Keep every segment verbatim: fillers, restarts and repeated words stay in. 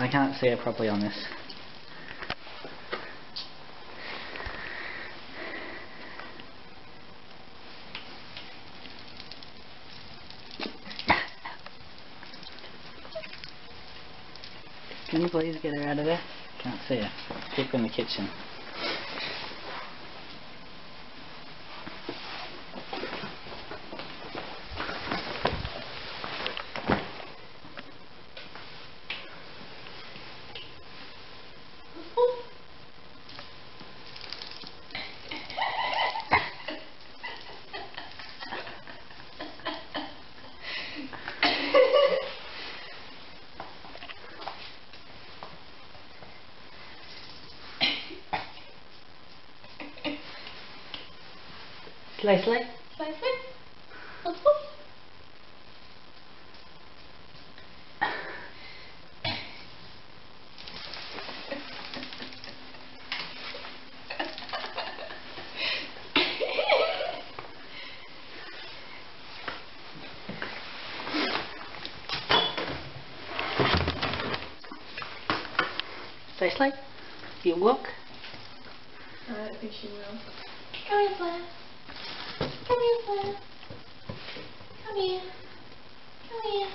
I can't see it properly on this. Can you please get her out of there? Can't see her. Deep in the kitchen. Slice, slice, slice, slice. Slice, slice. You walk. I don't think she will. Come here, Blair. Come here, Blair. Come here. Come here.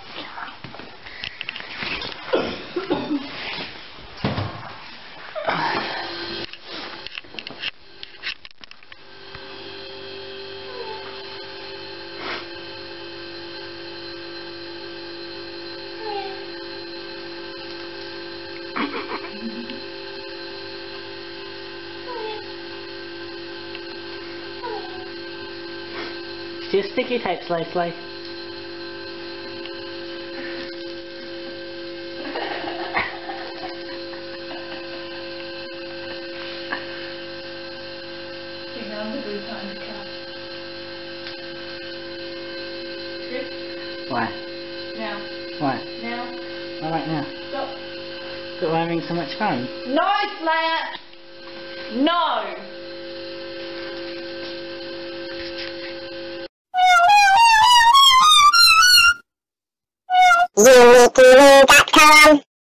Do a sticky tape slice, slice. You know, I'm the blue part in the car. Chris? Why? Now. Why? Now. Why right now? Stop. But we're having so much fun. No, Slayer! No! Zoomitulu dot com